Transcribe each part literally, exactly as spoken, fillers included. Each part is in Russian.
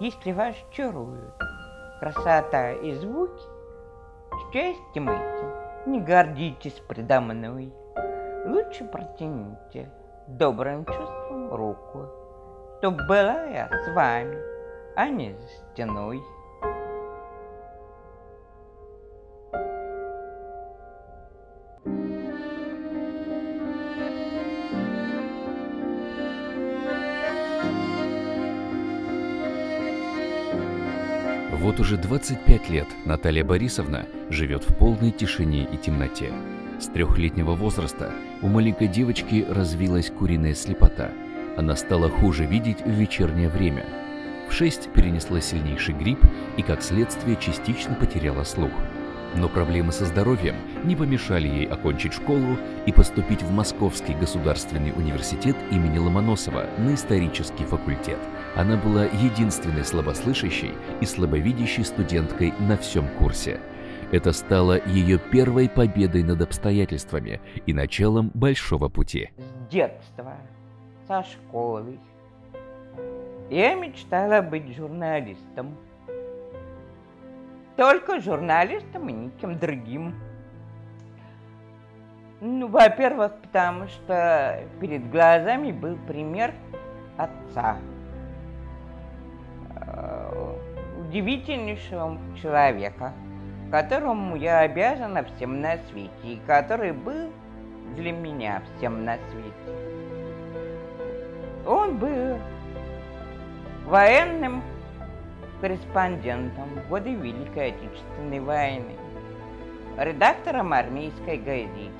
если вас чаруют красота и звуки, счастьем этим не гордитесь предо мной. Лучше протяните добрым чувством руку, чтоб была я с вами, а не за стеной. Вот уже двадцать пять лет Наталья Борисовна живет в полной тишине и темноте. С трехлетнего возраста у маленькой девочки развилась куриная слепота. Она стала хуже видеть в вечернее время. В шесть перенесла сильнейший грипп и, как следствие, частично потеряла слух. Но проблемы со здоровьем не помешали ей окончить школу и поступить в Московский государственный университет имени Ломоносова на исторический факультет. Она была единственной слабослышащей и слабовидящей студенткой на всем курсе. Это стало ее первой победой над обстоятельствами и началом большого пути. С детства, со школы, я мечтала быть журналистом. Только журналистом и никем другим. Ну, во-первых, потому что перед глазами был пример отца. Удивительнейшего человека, которому я обязана всем на свете, и который был для меня всем на свете. Он был военным корреспондентом в годы Великой Отечественной войны, редактором армейской газеты.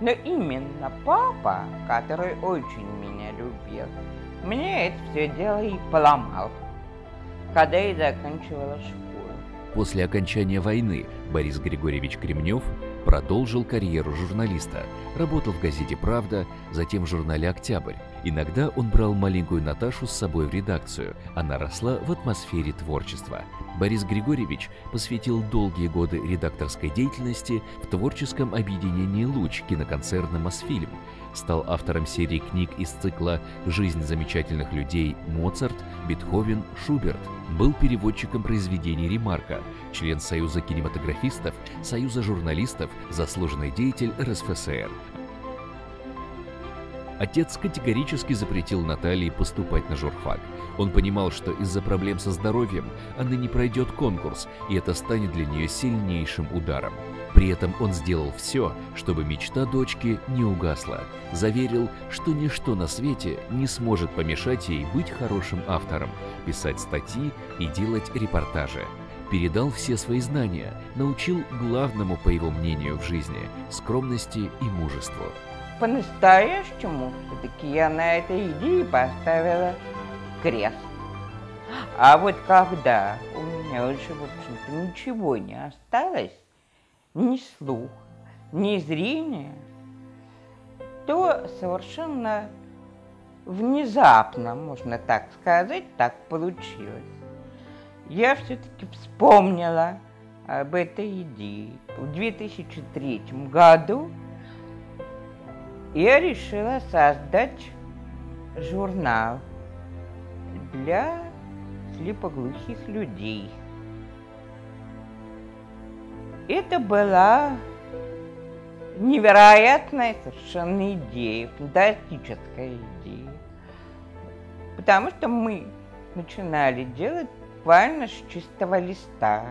Но именно папа, который очень меня любил, мне это все дело и поломал, когда я заканчивала школу. После окончания войны Борис Григорьевич Кремнев продолжил карьеру журналиста, работал в газете «Правда», затем в журнале «Октябрь». Иногда он брал маленькую Наташу с собой в редакцию. Она росла в атмосфере творчества. Борис Григорьевич посвятил долгие годы редакторской деятельности в творческом объединении «Луч» киноконцерна «Мосфильм». Стал автором серии книг из цикла «Жизнь замечательных людей» Моцарт, Бетховен, Шуберт. Был переводчиком произведений Ремарка, член Союза кинематографистов, Союза журналистов, заслуженный деятель эр эс эф эс эр. Отец категорически запретил Наталье поступать на журфак. Он понимал, что из-за проблем со здоровьем она не пройдет конкурс, и это станет для нее сильнейшим ударом. При этом он сделал все, чтобы мечта дочки не угасла. Заверил, что ничто на свете не сможет помешать ей быть хорошим автором, писать статьи и делать репортажи. Передал все свои знания, научил главному, по его мнению, в жизни – скромности и мужеству. По-настоящему все-таки я на этой идее поставила крест. А вот когда у меня уже, в общем-то, ничего не осталось, ни слух, ни зрение, то совершенно внезапно, можно так сказать, так получилось. Я все-таки вспомнила об этой идее. В две тысячи третьем году я решила создать журнал для слепоглухих людей. Это была невероятная совершенно идея, фантастическая идея. Потому что мы начинали делать буквально с чистого листа.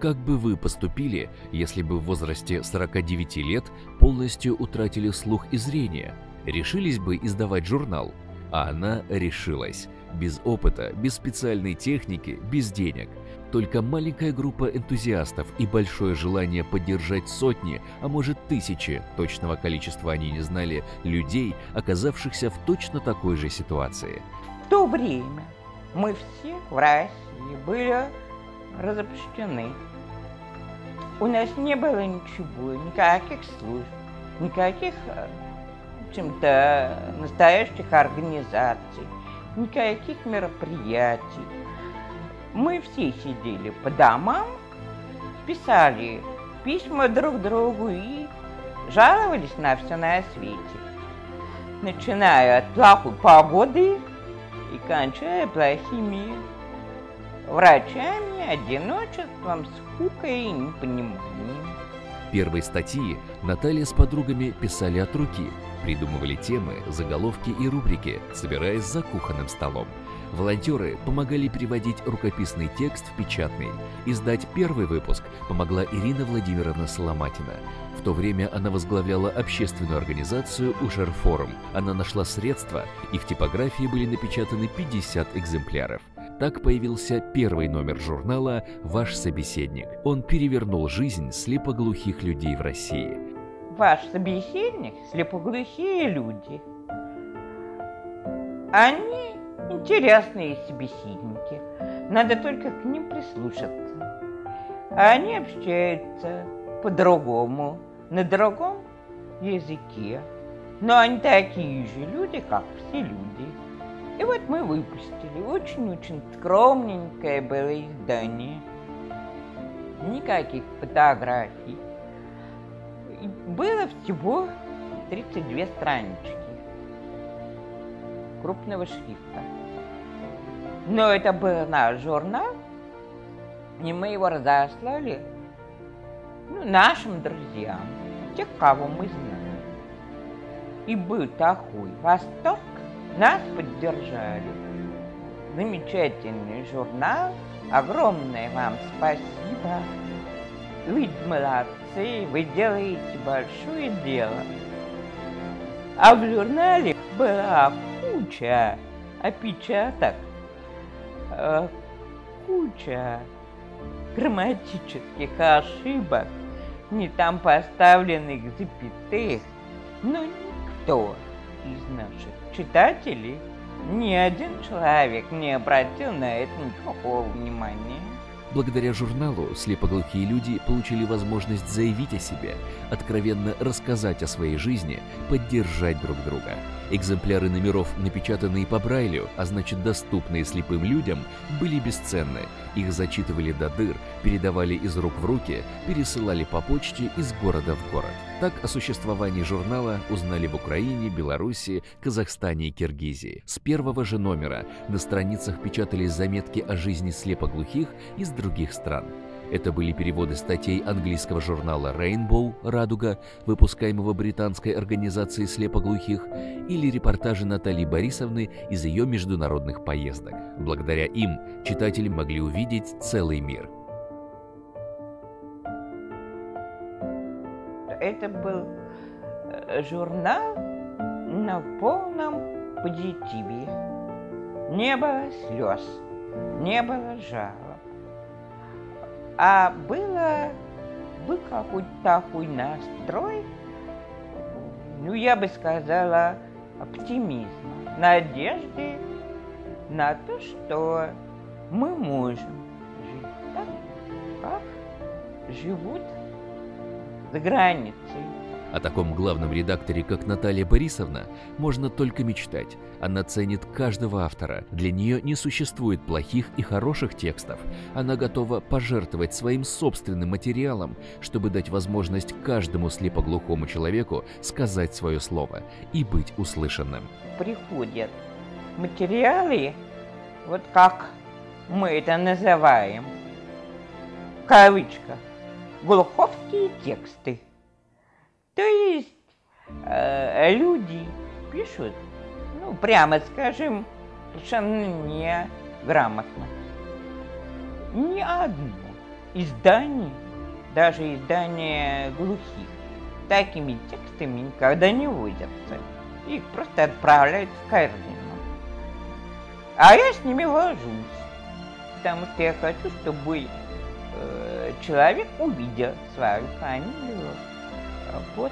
Как бы вы поступили, если бы в возрасте сорока девяти лет полностью утратили слух и зрение? Решились бы издавать журнал? А она решилась. Без опыта, без специальной техники, без денег. Только маленькая группа энтузиастов и большое желание поддержать сотни, а может тысячи, точного количества они не знали, людей, оказавшихся в точно такой же ситуации. В то время мы все в России были разобщены. У нас не было ничего, никаких служб, никаких, в общем-то, настоящих организаций, никаких мероприятий. Мы все сидели по домам, писали письма друг другу и жаловались на все на свете, начиная от плохой погоды и кончая плохими врачами, одиночеством, скукой и непониманием. Первые статьи Наталья с подругами писали от руки, придумывали темы, заголовки и рубрики, собираясь за кухонным столом. Волонтеры помогали переводить рукописный текст в печатный. Издать первый выпуск помогла Ирина Владимировна Соломатина. В то время она возглавляла общественную организацию «Ушерфорум». Она нашла средства, и в типографии были напечатаны пятьдесят экземпляров. Так появился первый номер журнала «Ваш собеседник». Он перевернул жизнь слепоглухих людей в России. Ваш собеседник – слепоглухие люди. Они интересные собеседники. Надо только к ним прислушаться. Они общаются по-другому, на другом языке. Но они такие же люди, как все люди. И вот мы выпустили очень-очень скромненькое было издание. Никаких фотографий. Было всего тридцать две странички крупного шрифта. Но это был наш журнал, и мы его разослали ну, нашим друзьям, тех, кого мы знали. И был такой восторг. Нас поддержали. Замечательный журнал. Огромное вам спасибо. Вы молодцы, вы делаете большое дело. А в журнале была куча опечаток, куча грамматических ошибок, не там поставленных запятых, но никто из наших читателей, ни один человек не обратил на это никакого внимания. Благодаря журналу слепоглухие люди получили возможность заявить о себе, откровенно рассказать о своей жизни, поддержать друг друга. Экземпляры номеров, напечатанные по Брайлю, а значит доступные слепым людям, были бесценны. Их зачитывали до дыр, передавали из рук в руки, пересылали по почте из города в город. Так о существовании журнала узнали в Украине, Беларуси, Казахстане и Киргизии. С первого же номера на страницах печатались заметки о жизни слепоглухих из других стран. Это были переводы статей английского журнала «Рейнбоу» «Радуга», выпускаемого британской организацией слепоглухих, или репортажи Натальи Борисовны из ее международных поездок. Благодаря им читатели могли увидеть целый мир. Это был журнал на полном позитиве. Не было слез, не было жалоб. А было, был какой-то такой настрой, ну, я бы сказала, оптимизма, надежды на то, что мы можем жить так, как живут за границей. О таком главном редакторе, как Наталья Борисовна, можно только мечтать. Она ценит каждого автора. Для нее не существует плохих и хороших текстов. Она готова пожертвовать своим собственным материалом, чтобы дать возможность каждому слепоглухому человеку сказать свое слово и быть услышанным. Приходят материалы, вот как мы это называем, в кавычках, глуховские тексты. То есть э, люди пишут, ну, прямо скажем, совершенно неграмотно. Ни одно издание, даже издание глухих, такими текстами никогда не возятся. Их просто отправляют в корзину. А я с ними вожусь, потому что я хочу, чтобы э, человек увидел свою фамилию под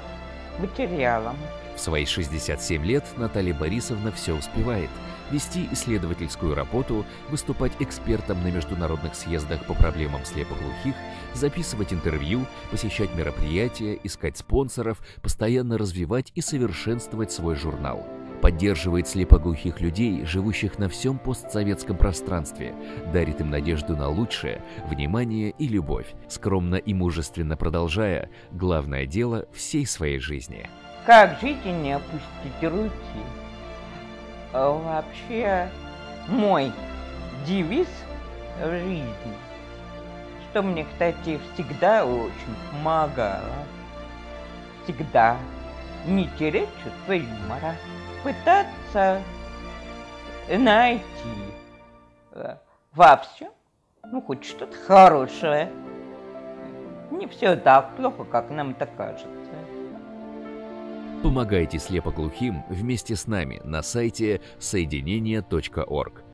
материалом. В свои шестьдесят семь лет Наталья Борисовна все успевает. Вести исследовательскую работу, выступать экспертом на международных съездах по проблемам слепоглухих, записывать интервью, посещать мероприятия, искать спонсоров, постоянно развивать и совершенствовать свой журнал. Поддерживает слепоглухих людей, живущих на всем постсоветском пространстве, дарит им надежду на лучшее, внимание и любовь, скромно и мужественно продолжая главное дело всей своей жизни. Как жить и не опустить руки? Вообще мой девиз жизнь, что мне, кстати, всегда очень помогало. Всегда не терять чувство юмора, пытаться найти во всем, ну, хоть что-то хорошее. Не все так плохо, как нам это кажется. Помогайте слепоглухим вместе с нами на сайте соединение точка орг.